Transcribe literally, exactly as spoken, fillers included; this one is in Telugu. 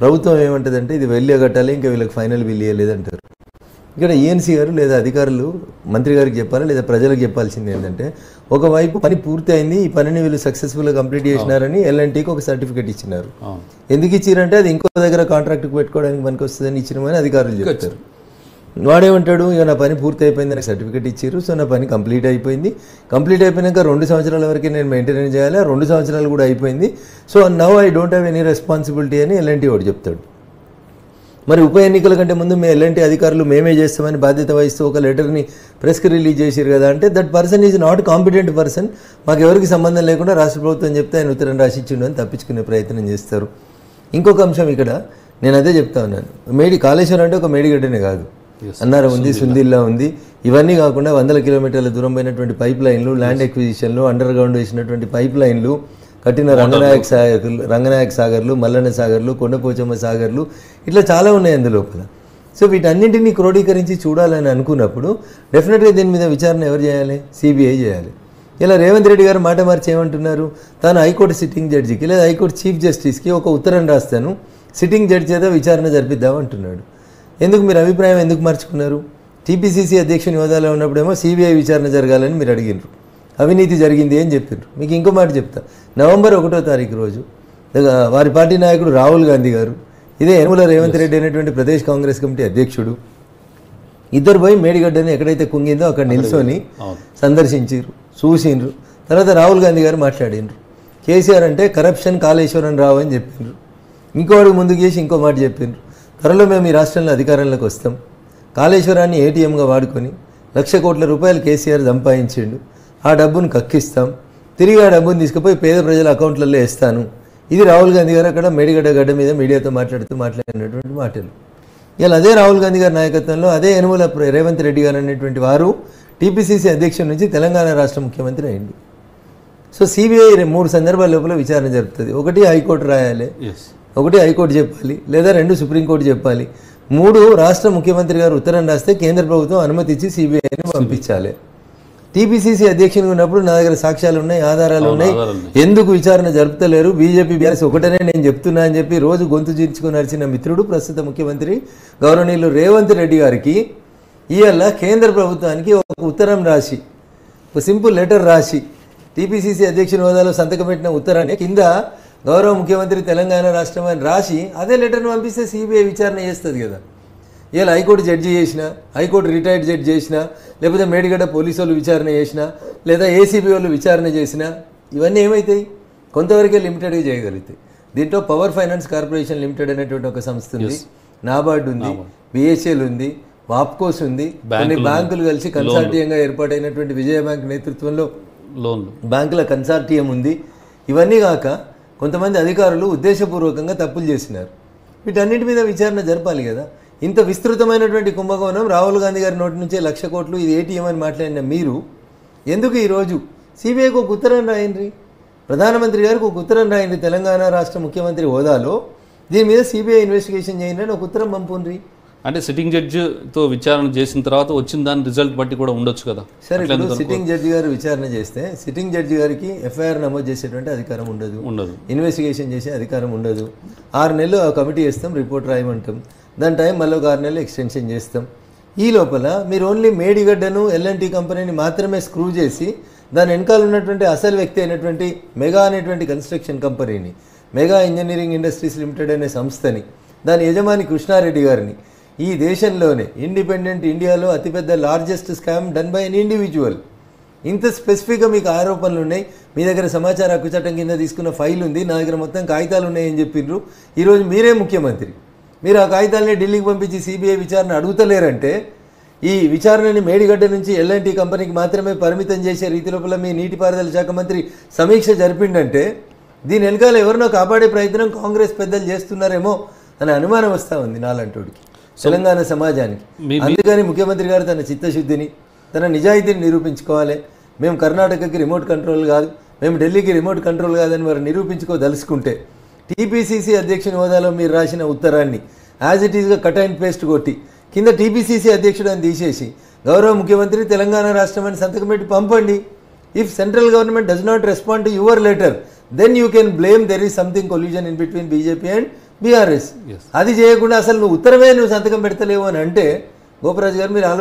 ప్రభుత్వం ఇది వెళ్ళగట్టాలి ఇంకా వీళ్ళకి ఫైనల్ బిల్ ఇయ్యలేదంటారు ఇక్కడ ఏఎన్సీ గారు లేదా అధికారులు మంత్రి గారికి చెప్పాలి లేదా ప్రజలకు చెప్పాల్సింది ఏంటంటే ఒకవైపు పని పూర్తి అయింది ఈ పనిని వీళ్ళు సక్సెస్ఫుల్ గా కంప్లీట్ చేసినారని ఎల్ఎన్టీకి ఒక సర్టిఫికెట్ ఇచ్చినారు ఎందుకు ఇచ్చిరంటే అది ఇంకో దగ్గర కాంట్రాక్ట్ పెట్టుకోవడానికి మనకి వస్తుందని ఇచ్చినమని అధికారులు చెప్తారు వాడేమంటాడు ఇక నా పని పూర్తి అయిపోయింది నాకు సర్టిఫికెట్ ఇచ్చారు సో నా పని కంప్లీట్ అయిపోయింది కంప్లీట్ అయిపోయినాక రెండు సంవత్సరాల వరకు నేను మెయింటెనెన్స్ చేయాలి రెండు సంవత్సరాలు కూడా అయిపోయింది so now I don't have any responsibility అని ఎల్ఎన్టీ వాడు చెప్తాడు మరి ఉప ఎన్నికల కంటే ముందు మేము ఎల్ఎన్టీ అధికారులు మేమే చేస్తామని బాధ్యత వహిస్తూ ఒక లెటర్ని ప్రెస్కి రిలీజ్ చేశారు కదా అంటే that person is not competent person మాకు ఎవరికి సంబంధం లేకుండా రాష్ట్ర ప్రభుత్వం చెప్తే ఆయన ఉత్తరం రాసి ఇచ్చిండు అని తప్పించుకునే ప్రయత్నం చేస్తారు ఇంకొక అంశం ఇక్కడ నేను అదే చెప్తా ఉన్నాను మేడి కాళేశ్వరం అంటే ఒక మేడిగడ్డనే కాదు అన్నారం ఉంది సుందిల్లా ఉంది ఇవన్నీ కాకుండా వందల కిలోమీటర్ల దూరం పోయినటువంటి పైప్ లైన్లు ల్యాండ్ ఎక్విజిషన్లు అండర్ గ్రౌండ్ వేసినటువంటి పైప్ లైన్లు కట్టిన రంగనాయక సాగర్లు రంగనాయక సాగర్లు మల్లన్న సాగర్లు కొండపోచమ్మ సాగర్లు ఇట్లా చాలా ఉన్నాయి అందులోపల సో వీటన్నింటినీ క్రోడీకరించి చూడాలని అనుకున్నప్పుడు డెఫినెట్గా దీని మీద విచారణ ఎవరు చేయాలి సిబిఐ చేయాలి ఇలా రేవంత్ రెడ్డి గారు మాట మార్చి ఏమంటున్నారు తాను హైకోర్టు సిట్టింగ్ జడ్జికి లేదా హైకోర్టు చీఫ్ జస్టిస్కి ఒక ఉత్తరం రాస్తాను సిట్టింగ్ జడ్జి చేత విచారణ జరిపిద్దామంటున్నాడు ఎందుకు మీరు అభిప్రాయం ఎందుకు మార్చుకున్నారు టీపీసీసీ అధ్యక్షుని హోదాలో ఉన్నప్పుడేమో సిబిఐ విచారణ జరగాలని మీరు అడిగినారు అవినీతి జరిగింది అని చెప్పారు మీకు ఇంకో మాట చెప్తా నవంబర్ ఒకటో తారీఖు రోజు వారి పార్టీ నాయకుడు రాహుల్ గాంధీ గారు ఇదే యనమల రేవంత్ రెడ్డి అనేటువంటి ప్రదేశ్ కాంగ్రెస్ కమిటీ అధ్యక్షుడు ఇద్దరు పోయి మేడిగడ్డని ఎక్కడైతే కుంగిందో అక్కడ నిల్చొని సందర్శించారు చూసిండ్రు తర్వాత రాహుల్ గాంధీ గారు మాట్లాడినరు కేసీఆర్ అంటే కరప్షన్ కాళేశ్వరం రావు అని చెప్పినారు ఇంకోటి ముందుకు చేసి ఇంకో మాట చెప్పినారు త్వరలో మేము ఈ రాష్ట్రంలో అధికారంలోకి వస్తాం కాళేశ్వరాన్ని ఏటీఎంగా వాడుకొని లక్ష కోట్ల రూపాయలు కేసీఆర్ సంపాదించిండు ఆ డబ్బును కక్కిస్తాం తిరిగి ఆ డబ్బును తీసుకుపోయి పేద ప్రజల అకౌంట్లలో వేస్తాను ఇది రాహుల్ గాంధీ గారు అక్కడ మేడిగడ్డ గడ్డ మీద మీడియాతో మాట్లాడుతూ మాట్లాడినటువంటి మాటలు ఇలా అదే రాహుల్ గాంధీ గారి నాయకత్వంలో అదే యనమల రేవంత్ రెడ్డి గారు అనేటువంటి వారు టీపీసీసీ అధ్యక్షుడి నుంచి తెలంగాణ రాష్ట్ర ముఖ్యమంత్రి అయ్యింది సో సిబిఐ మూడు సందర్భాల లోపల విచారణ జరుగుతుంది ఒకటి హైకోర్టు రాయాలి ఒకటి హైకోర్టు చెప్పాలి లేదా రెండు సుప్రీంకోర్టు చెప్పాలి మూడు రాష్ట్ర ముఖ్యమంత్రి గారు ఉత్తరం రాస్తే కేంద్ర ప్రభుత్వం అనుమతి ఇచ్చి సిబిఐని పంపించాలి టీపీసీసీ అధ్యక్షునిగా ఉన్నప్పుడు నా దగ్గర సాక్ష్యాలు ఉన్నాయి ఆధారాలు ఉన్నాయి ఎందుకు విచారణ జరుపుతలేరు బీజేపీ బీఆర్ఎస్ ఒకటనే నేను చెప్తున్నా అని చెప్పి రోజు గొంతు చించుకుని నడిచిన మిత్రుడు ప్రస్తుత ముఖ్యమంత్రి గౌరవనీయులు రేవంత్ రెడ్డి గారికి ఇవాళ కేంద్ర ప్రభుత్వానికి ఒక ఉత్తరం రాసి ఒక సింపుల్ లెటర్ రాసి టీపీసీసీ అధ్యక్షుని హోదాలో సంతకం పెట్టిన ఉత్తరాన్ని కింద గౌరవ ముఖ్యమంత్రి తెలంగాణ రాష్ట్రం అని రాసి అదే లెటర్ను పంపిస్తే సిబిఐ విచారణ చేస్తుంది కదా ఇలా హైకోర్టు జడ్జి చేసినా హైకోర్టు రిటైర్డ్ జడ్జి చేసినా లేకపోతే మేడిగడ్డ పోలీసు వాళ్ళు విచారణ చేసినా లేదా ఏసీబీ వాళ్ళు విచారణ చేసినా ఇవన్నీ ఏమవుతాయి కొంతవరకే లిమిటెడ్గా చేయగలుగుతాయి దీంట్లో పవర్ ఫైనాన్స్ కార్పొరేషన్ లిమిటెడ్ అనేటువంటి ఒక సంస్థ ఉంది నాబార్డు ఉంది బిహెచ్ఎల్ ఉంది వాప్కోస్ ఉంది కొన్ని బ్యాంకులు కలిసి కన్సార్టియంగా ఏర్పాటైనటువంటి విజయ బ్యాంక్ నేతృత్వంలో లోన్లు బ్యాంకుల కన్సార్టియం ఉంది ఇవన్నీ కాక కొంతమంది అధికారులు ఉద్దేశపూర్వకంగా తప్పులు చేసినారు వీటన్నిటి మీద విచారణ జరపాలి కదా ఇంత విస్తృతమైనటువంటి కుంభకోణం రాహుల్ గాంధీ గారి నోటి నుంచే లక్ష కోట్లు ఇది ఏటీఎం అని మాట్లాడిన మీరు ఎందుకు ఈరోజు సిబిఐకి ఒక ఉత్తరం రాయండి ప్రధానమంత్రి గారికి ఒక ఉత్తరం రాయండి తెలంగాణ రాష్ట్ర ముఖ్యమంత్రి హోదాలో దీని మీద సిబిఐ ఇన్వెస్టిగేషన్ చేయండి అని ఒక ఉత్తరం పంపుండ్రి అంటే సిట్టింగ్ జడ్జితో విచారణ చేసిన తర్వాత వచ్చిన దాని రిజల్ట్ బట్టి కూడా ఉండొచ్చు కదా సరే సిట్టింగ్ జడ్జి గారు విచారణ చేస్తే సిట్టింగ్ జడ్జి గారికి ఎఫ్ఐఆర్ నమోదు చేసేటువంటి అధికారం ఉండదు ఉండదు ఇన్వెస్టిగేషన్ చేసే అధికారం ఉండదు ఆరు నెలలు ఆ కమిటీ చేస్తాం రిపోర్ట్ రాయమంటాం దాని టైం మళ్ళీ ఒక ఆరు నెలలు ఎక్స్టెన్షన్ చేస్తాం ఈ లోపల మీరు ఓన్లీ మేడిగడ్డను ఎల్ఎన్టీ కంపెనీని మాత్రమే స్క్రూ చేసి దాని వెనకాల ఉన్నటువంటి అసలు వ్యక్తి అయినటువంటి మెగా అనేటువంటి కన్స్ట్రక్షన్ కంపెనీని మెగా ఇంజనీరింగ్ ఇండస్ట్రీస్ లిమిటెడ్ అనే సంస్థని దాని యజమాని కృష్ణారెడ్డి గారిని ఈ దేశంలోనే ఇండిపెండెంట్ ఇండియాలో అతిపెద్ద largest scam done by an individual ఇంత స్పెసిఫిక్గా మీకు ఆరోపణలు ఉన్నాయి మీ దగ్గర సమాచార హక్కు చట్టం కింద తీసుకున్న ఫైల్ ఉంది నా దగ్గర మొత్తం కాగితాలు ఉన్నాయని చెప్పిండ్రు ఈరోజు మీరే ముఖ్యమంత్రి మీరు ఆ కాగితాలని ఢిల్లీకి పంపించి సిబిఐ విచారణ అడుగుతలేరంటే ఈ విచారణని మేడిగడ్డ నుంచి ఎల్ఎన్టీ కంపెనీకి మాత్రమే పరిమితం చేసే రీతి లోపల మీ నీటిపారుదల శాఖ మంత్రి సమీక్ష జరిపిండంటే దీని వెనకాల ఎవరినో కాపాడే ప్రయత్నం కాంగ్రెస్ పెద్దలు చేస్తున్నారేమో అనే అనుమానం వస్తూ ఉంది నాలంటోడికి తెలంగాణ సమాజానికి అందుకని ముఖ్యమంత్రి గారు తన చిత్తశుద్ధిని తన నిజాయితీని నిరూపించుకోవాలి మేము కర్ణాటకకి రిమోట్ కంట్రోల్ కాదు మేము ఢిల్లీకి రిమోట్ కంట్రోల్ కాదని వారు నిరూపించుకోదలుచుకుంటే టీపీసీసీ అధ్యక్షుని హోదాలో మీరు రాసిన ఉత్తరాన్ని యాజ్ ఇట్ ఈస్గా కట్ అండ్ పేస్ట్ కొట్టి కింద టీపీసీసీ అధ్యక్షుడు అని తీసేసి గౌరవ ముఖ్యమంత్రి తెలంగాణ రాష్ట్రం అని సంతకం పెట్టి పంపండి if central government does not respond to your letter then you can blame there is something collusion in between BJP and BRS అది చేయకుండా అసలు నువ్వు ఉత్తరమే నువ్వు సంతకం పెడతలేవు అని అంటే గోపరాజు గారు మీరు